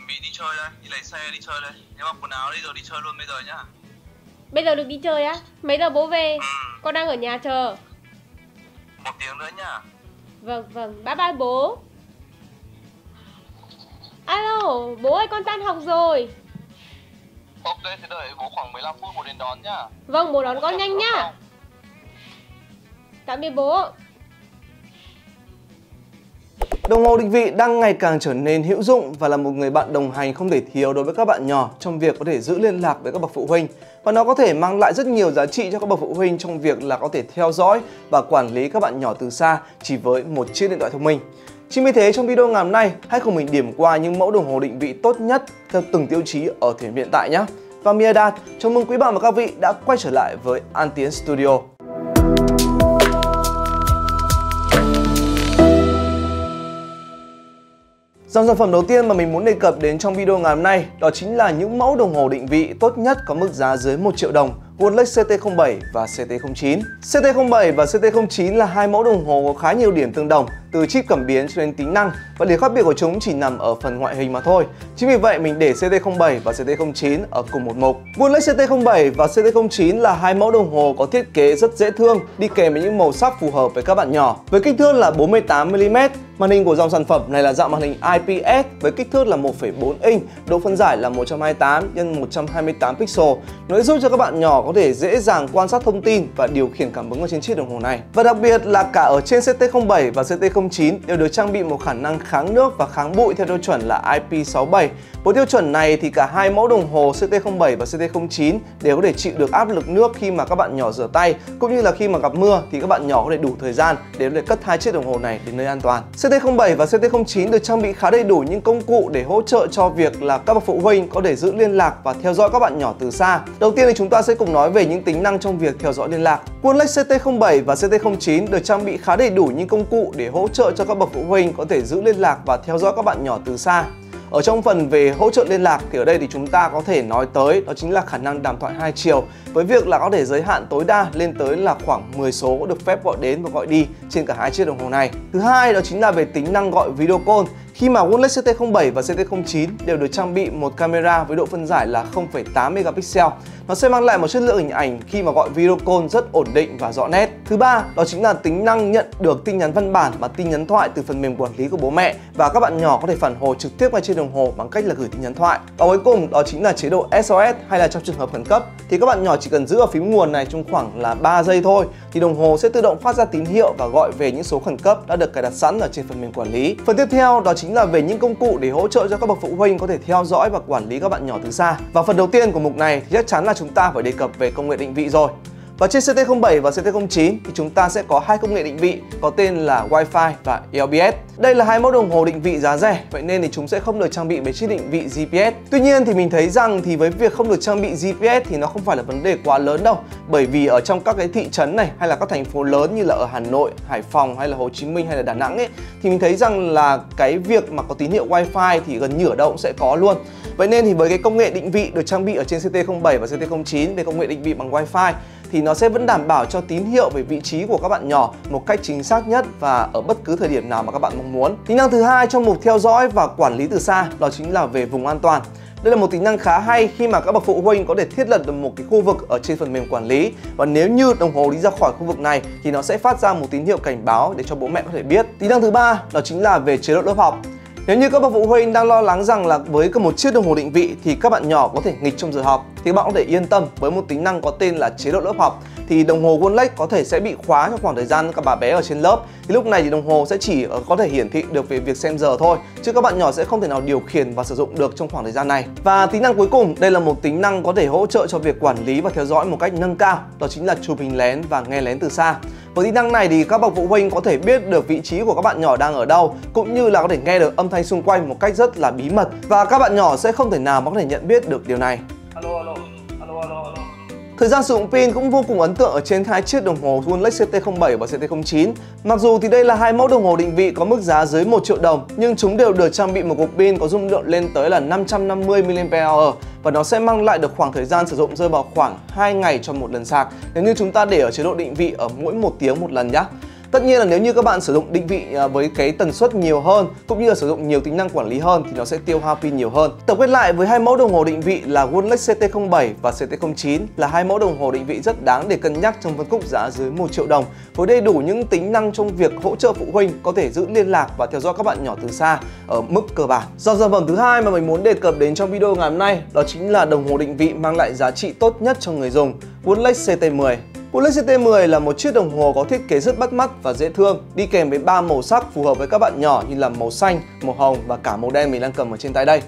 chuẩn bị đi chơi đây, đi lấy xe đi chơi đây. Nếu mặc quần áo đi rồi đi chơi luôn bây giờ nhá. Bây giờ được đi chơi á? Mấy giờ bố về? Con đang ở nhà chờ. 1 tiếng nữa nhá. Vâng vâng, bye bye bố. Alo, bố ơi con tan học rồi. Ok, thế đợi bố khoảng 15 phút bố đến đón nhá. Vâng, bố đón con nhanh nhá. Tạm biệt bố. Đồng hồ định vị đang ngày càng trở nên hữu dụng và là một người bạn đồng hành không thể thiếu đối với các bạn nhỏ trong việc có thể giữ liên lạc với các bậc phụ huynh. Và nó có thể mang lại rất nhiều giá trị cho các bậc phụ huynh trong việc là có thể theo dõi và quản lý các bạn nhỏ từ xa chỉ với một chiếc điện thoại thông minh. Chính vì thế trong video ngày hôm nay, hãy cùng mình điểm qua những mẫu đồng hồ định vị tốt nhất theo từng tiêu chí ở thời điểm hiện tại nhé. Và Miadad, chào mừng quý bạn và các vị đã quay trở lại với An Tiến Studio. Dòng sản phẩm đầu tiên mà mình muốn đề cập đến trong video ngày hôm nay đó chính là những mẫu đồng hồ định vị tốt nhất có mức giá dưới 1 triệu đồng, Wonlex CT07 và CT09. CT07 và CT09 là hai mẫu đồng hồ có khá nhiều điểm tương đồng, từ chip cảm biến cho đến tính năng, và điểm khác biệt của chúng chỉ nằm ở phần ngoại hình mà thôi. Chính vì vậy mình để CT07 và CT09 ở cùng một mục. Wonlex CT07 và CT09 là hai mẫu đồng hồ có thiết kế rất dễ thương, đi kèm với những màu sắc phù hợp với các bạn nhỏ. Với kích thước là 48mm, màn hình của dòng sản phẩm này là dạng màn hình IPS với kích thước là 1,4 inch, độ phân giải là 128x128 pixel. Nó giúp cho các bạn nhỏ có thể dễ dàng quan sát thông tin và điều khiển cảm ứng ở trên chiếc đồng hồ này. Và đặc biệt là cả ở trên CT07 và CT09 đều được trang bị một khả năng kháng nước và kháng bụi theo tiêu chuẩn là IP67. Với tiêu chuẩn này thì cả hai mẫu đồng hồ CT07 và CT09 đều có thể chịu được áp lực nước khi mà các bạn nhỏ rửa tay, cũng như là khi mà gặp mưa thì các bạn nhỏ có thể đủ thời gian để cất hai chiếc đồng hồ này đến nơi an toàn. CT07 và CT09 được trang bị khá đầy đủ những công cụ để hỗ trợ cho việc là các bậc phụ huynh có thể giữ liên lạc và theo dõi các bạn nhỏ từ xa. Đầu tiên thì chúng ta sẽ cùng nói về những tính năng trong việc theo dõi liên lạc. Wonlex CT07 và CT09 được trang bị khá đầy đủ những công cụ để hỗ trợ cho các bậc phụ huynh có thể giữ liên lạc và theo dõi các bạn nhỏ từ xa. Ở trong phần về hỗ trợ liên lạc thì ở đây thì chúng ta có thể nói tới đó chính là khả năng đàm thoại 2 chiều, với việc là có thể giới hạn tối đa lên tới là khoảng 10 số được phép gọi đến và gọi đi trên cả hai chiếc đồng hồ này. Thứ hai đó chính là về tính năng gọi video call. Khi mà Wonlex CT07 và CT09 đều được trang bị một camera với độ phân giải là 0,8 megapixel. Nó sẽ mang lại một chất lượng hình ảnh khi mà gọi video call rất ổn định và rõ nét. Thứ ba, đó chính là tính năng nhận được tin nhắn văn bản và tin nhắn thoại từ phần mềm quản lý của bố mẹ, và các bạn nhỏ có thể phản hồi trực tiếp ngay trên đồng hồ bằng cách là gửi tin nhắn thoại. Và cuối cùng đó chính là chế độ SOS, hay là trong trường hợp khẩn cấp thì các bạn nhỏ chỉ cần giữ ở phím nguồn này trong khoảng là 3 giây thôi thì đồng hồ sẽ tự động phát ra tín hiệu và gọi về những số khẩn cấp đã được cài đặt sẵn ở trên phần mềm quản lý. Phần tiếp theo đó chính là về những công cụ để hỗ trợ cho các bậc phụ huynh có thể theo dõi và quản lý các bạn nhỏ từ xa. Và phần đầu tiên của mục này thì chắc chắn là chúng ta phải đề cập về công nghệ định vị rồi. Và trên CT07 và CT09 thì chúng ta sẽ có hai công nghệ định vị có tên là Wi-Fi và LBS. Đây là hai mẫu đồng hồ định vị giá rẻ, vậy nên thì chúng sẽ không được trang bị với chiếc định vị GPS. Tuy nhiên thì mình thấy rằng thì với việc không được trang bị GPS thì nó không phải là vấn đề quá lớn đâu, bởi vì ở trong các cái thị trấn này hay là các thành phố lớn như là ở Hà Nội, Hải Phòng hay là Hồ Chí Minh hay là Đà Nẵng ấy, thì mình thấy rằng là cái việc mà có tín hiệu Wi-Fi thì gần như ở đâu cũng sẽ có luôn. Vậy nên thì với cái công nghệ định vị được trang bị ở trên CT07 và CT09 về công nghệ định vị bằng Wi-Fi thì nó sẽ vẫn đảm bảo cho tín hiệu về vị trí của các bạn nhỏ một cách chính xác nhất và ở bất cứ thời điểm nào mà các bạn mong muốn. Tính năng thứ hai trong mục theo dõi và quản lý từ xa đó chính là về vùng an toàn. Đây là một tính năng khá hay khi mà các bậc phụ huynh có thể thiết lập được một cái khu vực ở trên phần mềm quản lý, và nếu như đồng hồ đi ra khỏi khu vực này thì nó sẽ phát ra một tín hiệu cảnh báo để cho bố mẹ có thể biết. Tính năng thứ ba đó chính là về chế độ lớp học. Nếu như các bậc phụ huynh đang lo lắng rằng là với cả một chiếc đồng hồ định vị thì các bạn nhỏ có thể nghịch trong giờ học, thì các bạn có thể yên tâm với một tính năng có tên là chế độ lớp học. Thì đồng hồ Wonlex có thể sẽ bị khóa trong khoảng thời gian các bà bé ở trên lớp, thì lúc này thì đồng hồ sẽ chỉ có thể hiển thị được về việc xem giờ thôi, chứ các bạn nhỏ sẽ không thể nào điều khiển và sử dụng được trong khoảng thời gian này. Và tính năng cuối cùng, đây là một tính năng có thể hỗ trợ cho việc quản lý và theo dõi một cách nâng cao, đó chính là chụp hình lén và nghe lén từ xa. Với tính năng này thì các bậc phụ huynh có thể biết được vị trí của các bạn nhỏ đang ở đâu, cũng như là có thể nghe được âm thanh xung quanh một cách rất là bí mật, và các bạn nhỏ sẽ không thể nào mà có thể nhận biết được điều này. Alo. Thời gian sử dụng pin cũng vô cùng ấn tượng ở trên hai chiếc đồng hồ Wonlex CT07 và CT09. Mặc dù thì đây là hai mẫu đồng hồ định vị có mức giá dưới 1 triệu đồng, nhưng chúng đều được trang bị một cục pin có dung lượng lên tới là 550 mAh, và nó sẽ mang lại được khoảng thời gian sử dụng rơi vào khoảng 2 ngày cho một lần sạc, nếu như chúng ta để ở chế độ định vị ở mỗi 1 tiếng một lần nhé. Tất nhiên là nếu như các bạn sử dụng định vị với cái tần suất nhiều hơn cũng như là sử dụng nhiều tính năng quản lý hơn thì nó sẽ tiêu hao pin nhiều hơn. Tổng kết lại với hai mẫu đồng hồ định vị là Wonlex CT07 và CT09 là hai mẫu đồng hồ định vị rất đáng để cân nhắc trong phân khúc giá dưới 1 triệu đồng với đầy đủ những tính năng trong việc hỗ trợ phụ huynh có thể giữ liên lạc và theo dõi các bạn nhỏ từ xa ở mức cơ bản. Dòng sản phẩm thứ hai mà mình muốn đề cập đến trong video ngày hôm nay đó chính là đồng hồ định vị mang lại giá trị tốt nhất cho người dùng, Wonlex CT10. Wonlex CT10 là một chiếc đồng hồ có thiết kế rất bắt mắt và dễ thương, đi kèm với 3 màu sắc phù hợp với các bạn nhỏ như là màu xanh, màu hồng và cả màu đen mình đang cầm ở trên tay đây.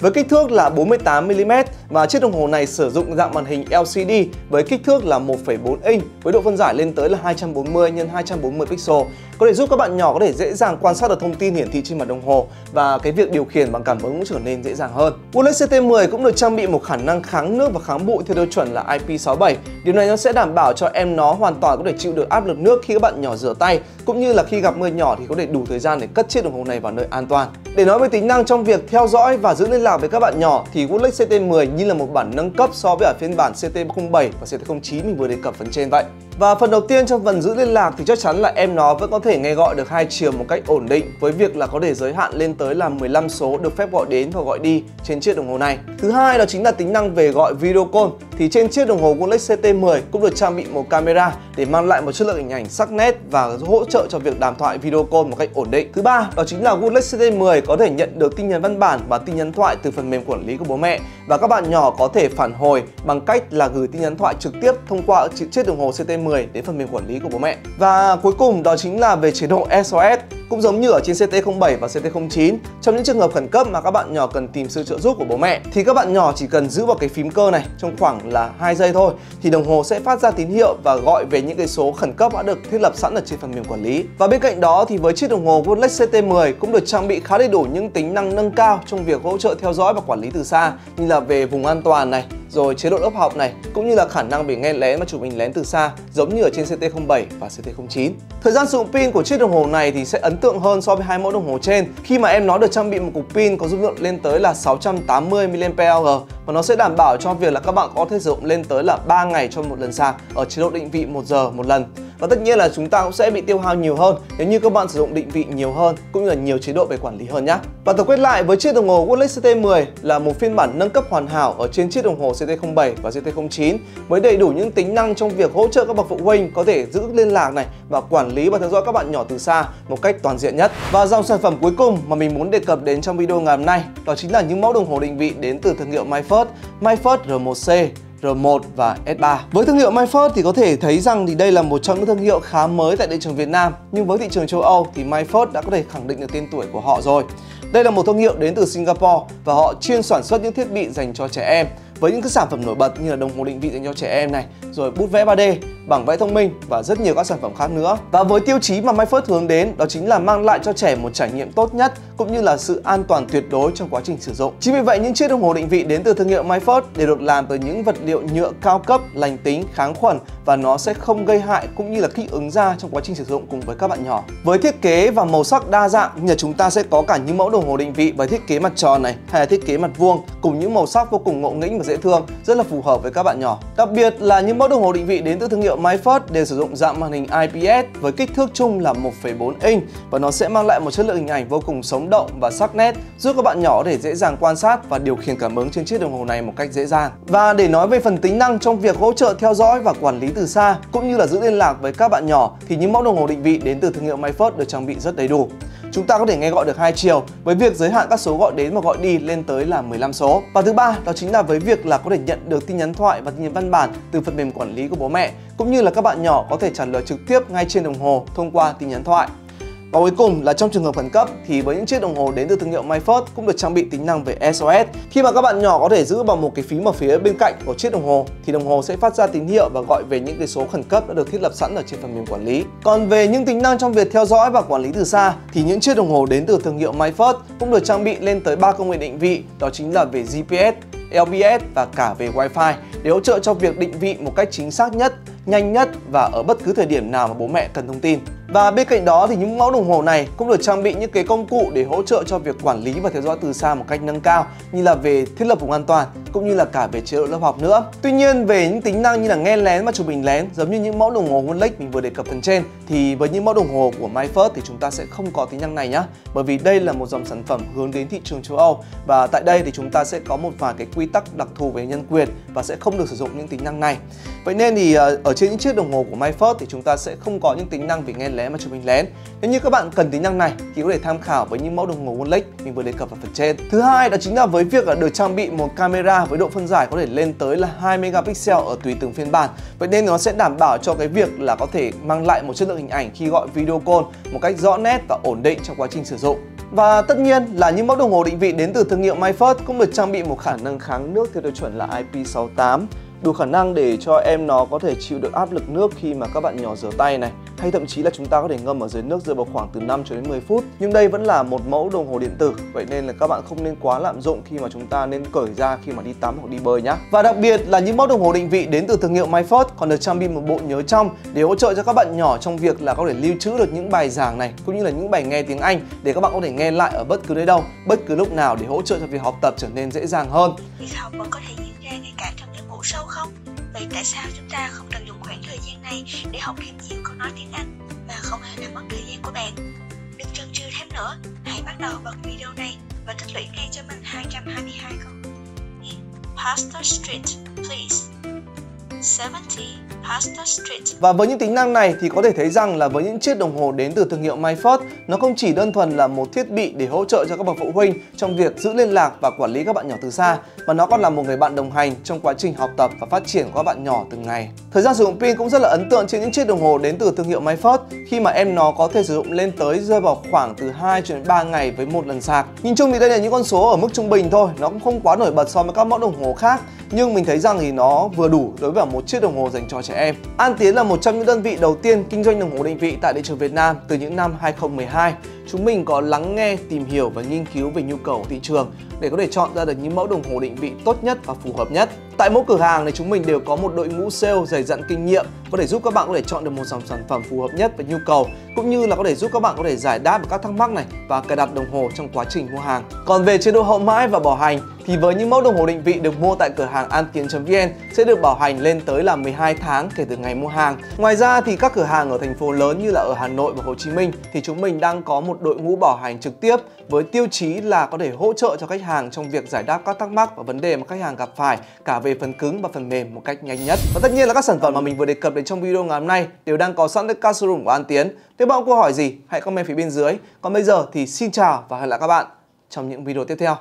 Với kích thước là 48mm và chiếc đồng hồ này sử dụng dạng màn hình LCD với kích thước là 1,4 inch với độ phân giải lên tới là 240x240 pixel. Có thể giúp các bạn nhỏ có thể dễ dàng quan sát được thông tin hiển thị trên mặt đồng hồ và cái việc điều khiển bằng cảm ứng cũng trở nên dễ dàng hơn. Wonlex CT10 cũng được trang bị một khả năng kháng nước và kháng bụi theo tiêu chuẩn là IP67. Điều này nó sẽ đảm bảo cho em nó hoàn toàn có thể chịu được áp lực nước khi các bạn nhỏ rửa tay cũng như là khi gặp mưa nhỏ thì có thể đủ thời gian để cất chiếc đồng hồ này vào nơi an toàn. Để nói về tính năng trong việc theo dõi và giữ liên lạc với các bạn nhỏ thì Wonlex CT10 như là một bản nâng cấp so với phiên bản CT07 và CT09 mình vừa đề cập phần trên vậy. Và phần đầu tiên trong phần giữ liên lạc thì chắc chắn là em nó vẫn có thể nghe gọi được hai chiều một cách ổn định với việc là có thể giới hạn lên tới là 15 số được phép gọi đến và gọi đi trên chiếc đồng hồ này. Thứ hai đó chính là tính năng về gọi video call thì trên chiếc đồng hồ Wonlex CT10 cũng được trang bị một camera để mang lại một chất lượng hình ảnh sắc nét và hỗ trợ cho việc đàm thoại video call một cách ổn định. Thứ ba đó chính là Wonlex CT10 có thể nhận được tin nhắn văn bản và tin nhắn thoại từ phần mềm quản lý của bố mẹ và các bạn nhỏ có thể phản hồi bằng cách là gửi tin nhắn thoại trực tiếp thông qua chiếc đồng hồ CT10 đến phần mềm quản lý của bố mẹ. Và cuối cùng đó chính là về chế độ SOS. Cũng giống như ở trên CT07 và CT09, trong những trường hợp khẩn cấp mà các bạn nhỏ cần tìm sự trợ giúp của bố mẹ thì các bạn nhỏ chỉ cần giữ vào cái phím cơ này trong khoảng là 2 giây thôi thì đồng hồ sẽ phát ra tín hiệu và gọi về những cái số khẩn cấp đã được thiết lập sẵn ở trên phần mềm quản lý. Và bên cạnh đó thì với chiếc đồng hồ Wonlex CT10 cũng được trang bị khá đầy đủ những tính năng nâng cao trong việc hỗ trợ theo dõi và quản lý từ xa như là về vùng an toàn này, rồi chế độ lớp học này, cũng như là khả năng về nghe lén và chụp hình lén từ xa giống như ở trên CT07 và CT09. Thời gian sử dụng pin của chiếc đồng hồ này thì sẽ ấn tượng hơn so với hai mẫu đồng hồ trên khi mà em nó được trang bị một cục pin có dung lượng lên tới là 680 mAh và nó sẽ đảm bảo cho việc là các bạn có thể sử dụng lên tới là 3 ngày cho một lần sạc ở chế độ định vị 1 giờ một lần. Và tất nhiên là chúng ta cũng sẽ bị tiêu hao nhiều hơn nếu như các bạn sử dụng định vị nhiều hơn cũng như là nhiều chế độ về quản lý hơn nhé. Và tổng kết lại với chiếc đồng hồ Wonlex CT10 là một phiên bản nâng cấp hoàn hảo ở trên chiếc đồng hồ CT07 và CT09 với đầy đủ những tính năng trong việc hỗ trợ các bậc phụ huynh có thể giữ liên lạc này và quản lý và theo dõi các bạn nhỏ từ xa một cách toàn diện nhất. Và dòng sản phẩm cuối cùng mà mình muốn đề cập đến trong video ngày hôm nay đó chính là những mẫu đồng hồ định vị đến từ thương hiệu MyFirst R1C, R1 và S3. Với thương hiệu MyFirst thì có thể thấy rằng thì đây là một trong những thương hiệu khá mới tại thị trường Việt Nam, nhưng với thị trường châu Âu thì MyFirst đã có thể khẳng định được tên tuổi của họ rồi. Đây là một thương hiệu đến từ Singapore và họ chuyên sản xuất những thiết bị dành cho trẻ em với những cái sản phẩm nổi bật như là đồng hồ định vị dành cho trẻ em này, rồi bút vẽ 3D, bảng vẽ thông minh và rất nhiều các sản phẩm khác nữa. Và với tiêu chí mà MyFirst hướng đến đó chính là mang lại cho trẻ một trải nghiệm tốt nhất cũng như là sự an toàn tuyệt đối trong quá trình sử dụng. Chính vì vậy những chiếc đồng hồ định vị đến từ thương hiệu MyFirst đều được làm từ những vật liệu nhựa cao cấp, lành tính, kháng khuẩn và nó sẽ không gây hại cũng như là kích ứng da trong quá trình sử dụng cùng với các bạn nhỏ. Với thiết kế và màu sắc đa dạng như chúng ta sẽ có cả những mẫu đồng hồ định vị với thiết kế mặt tròn này hay là thiết kế mặt vuông cùng những màu sắc vô cùng ngộ nghĩnh và dễ thương, rất là phù hợp với các bạn nhỏ. Đặc biệt là những mẫu đồng hồ định vị đến từ thương hiệu MyFirst đều sử dụng dạng màn hình IPS với kích thước chung là 1,4 inch và nó sẽ mang lại một chất lượng hình ảnh vô cùng sống động và sắc nét, giúp các bạn nhỏ để dễ dàng quan sát và điều khiển cảm ứng trên chiếc đồng hồ này một cách dễ dàng. Và để nói về phần tính năng trong việc hỗ trợ theo dõi và quản lý từ xa cũng như là giữ liên lạc với các bạn nhỏ thì những mẫu đồng hồ định vị đến từ thương hiệu MyFirst được trang bị rất đầy đủ. Chúng ta có thể nghe gọi được hai chiều với việc giới hạn các số gọi đến và gọi đi lên tới là 15 số. Và thứ ba đó chính là với việc là có thể nhận được tin nhắn thoại và tin nhắn văn bản từ phần mềm quản lý của bố mẹ cũng như là các bạn nhỏ có thể trả lời trực tiếp ngay trên đồng hồ thông qua tin nhắn thoại. Và cuối cùng là trong trường hợp khẩn cấp thì với những chiếc đồng hồ đến từ thương hiệu MyFirst cũng được trang bị tính năng về SOS. Khi mà các bạn nhỏ có thể giữ vào một cái phím ở phía bên cạnh của chiếc đồng hồ thì đồng hồ sẽ phát ra tín hiệu và gọi về những cái số khẩn cấp đã được thiết lập sẵn ở trên phần mềm quản lý. Còn về những tính năng trong việc theo dõi và quản lý từ xa thì những chiếc đồng hồ đến từ thương hiệu MyFirst cũng được trang bị lên tới 3 công nghệ định vị, đó chính là về GPS, LBS và cả về Wi-Fi để hỗ trợ cho việc định vị một cách chính xác nhất, nhanh nhất và ở bất cứ thời điểm nào mà bố mẹ cần thông tin. Và bên cạnh đó thì những mẫu đồng hồ này cũng được trang bị những cái công cụ để hỗ trợ cho việc quản lý và theo dõi từ xa một cách nâng cao như là về thiết lập vùng an toàn, cũng như là cả về chế độ lớp học nữa. Tuy nhiên về những tính năng như là nghe lén và chụp hình lén giống như những mẫu đồng hồ Wonlex mình vừa đề cập phần trên, thì với những mẫu đồng hồ của MyFirst thì chúng ta sẽ không có tính năng này nhá. Bởi vì đây là một dòng sản phẩm hướng đến thị trường châu Âu, và tại đây thì chúng ta sẽ có một vài cái quy tắc đặc thù về nhân quyền và sẽ không được sử dụng những tính năng này. Vậy nên thì ở trên những chiếc đồng hồ của MyFirst thì chúng ta sẽ không có những tính năng về nghe lén và chụp hình lén. Nếu như các bạn cần tính năng này thì có thể tham khảo với những mẫu đồng hồ Wonlex mình vừa đề cập ở phần trên. Thứ hai đó chính là với việc là được trang bị một camera với độ phân giải có thể lên tới là 2 megapixel ở tùy từng phiên bản. Vậy nên nó sẽ đảm bảo cho cái việc là có thể mang lại một chất lượng hình ảnh khi gọi video call một cách rõ nét và ổn định trong quá trình sử dụng. Và tất nhiên là những mẫu đồng hồ định vị đến từ thương hiệu MyFirst cũng được trang bị một khả năng kháng nước theo tiêu chuẩn là IP68, đủ khả năng để cho em nó có thể chịu được áp lực nước khi mà các bạn nhỏ rửa tay này, hay thậm chí là chúng ta có thể ngâm ở dưới nước rơi vào khoảng từ 5 cho đến 10 phút. Nhưng đây vẫn là một mẫu đồng hồ điện tử, vậy nên là các bạn không nên quá lạm dụng, khi mà chúng ta nên cởi ra khi mà đi tắm hoặc đi bơi nhá. Và đặc biệt là những mẫu đồng hồ định vị đến từ thương hiệu MyFirst còn được trang bị một bộ nhớ trong để hỗ trợ cho các bạn nhỏ trong việc là có thể lưu trữ được những bài giảng này cũng như là những bài nghe tiếng Anh để các bạn có thể nghe lại ở bất cứ nơi đâu, bất cứ lúc nào để hỗ trợ cho việc học tập trở nên dễ dàng hơn. Việc học vẫn có thể diễn ra ngay cả trong giấc ngủ sâu không? Vậy tại sao chúng ta không tận dụng khoảng thời gian này để học thêm nhiều câu nói tiếng Anh và không hề làm mất thời gian của bạn? Đừng chần chừ thêm nữa, hãy bắt đầu bằng video này và tích lũy ngay cho mình 222 câu. Pastor Street, please. 70 Pastor Street. Và với những tính năng này thì có thể thấy rằng là với những chiếc đồng hồ đến từ thương hiệu MyFirst, nó không chỉ đơn thuần là một thiết bị để hỗ trợ cho các bậc phụ huynh trong việc giữ liên lạc và quản lý các bạn nhỏ từ xa, mà nó còn là một người bạn đồng hành trong quá trình học tập và phát triển của các bạn nhỏ từng ngày. Thời gian sử dụng pin cũng rất là ấn tượng trên những chiếc đồng hồ đến từ thương hiệu MyFirst, khi mà em nó có thể sử dụng lên tới rơi vào khoảng từ 2 cho đến 3 ngày với một lần sạc. Nhìn chung thì đây là những con số ở mức trung bình thôi, nó cũng không quá nổi bật so với các mẫu đồng hồ khác, nhưng mình thấy rằng thì nó vừa đủ đối với một chiếc đồng hồ dành cho trẻ em. An Tiến là một trong những đơn vị đầu tiên kinh doanh đồng hồ định vị tại thị trường Việt Nam từ những năm 2012. Chúng mình có lắng nghe, tìm hiểu và nghiên cứu về nhu cầu của thị trường để có thể chọn ra được những mẫu đồng hồ định vị tốt nhất và phù hợp nhất. Tại mỗi cửa hàng thì chúng mình đều có một đội ngũ sale dày dặn kinh nghiệm, có thể giúp các bạn có thể chọn được một dòng sản phẩm phù hợp nhất với nhu cầu, cũng như là có thể giúp các bạn có thể giải đáp được các thắc mắc này và cài đặt đồng hồ trong quá trình mua hàng. Còn về chế độ hậu mãi và bảo hành thì với những mẫu đồng hồ định vị được mua tại cửa hàng antien.vn sẽ được bảo hành lên tới là 12 tháng kể từ ngày mua hàng. Ngoài ra thì các cửa hàng ở thành phố lớn như là ở Hà Nội và Hồ Chí Minh thì chúng mình đang có một đội ngũ bảo hành trực tiếp với tiêu chí là có thể hỗ trợ cho khách hàng trong việc giải đáp các thắc mắc và vấn đề mà khách hàng gặp phải, cả về phần cứng và phần mềm một cách nhanh nhất. Và tất nhiên là các sản phẩm mà mình vừa đề cập đến trong video ngày hôm nay đều đang có sẵn tại các showroom của An Tiến. Nếu bạn có câu hỏi gì hãy comment phía bên dưới. Còn bây giờ thì xin chào và hẹn gặp lại các bạn trong những video tiếp theo.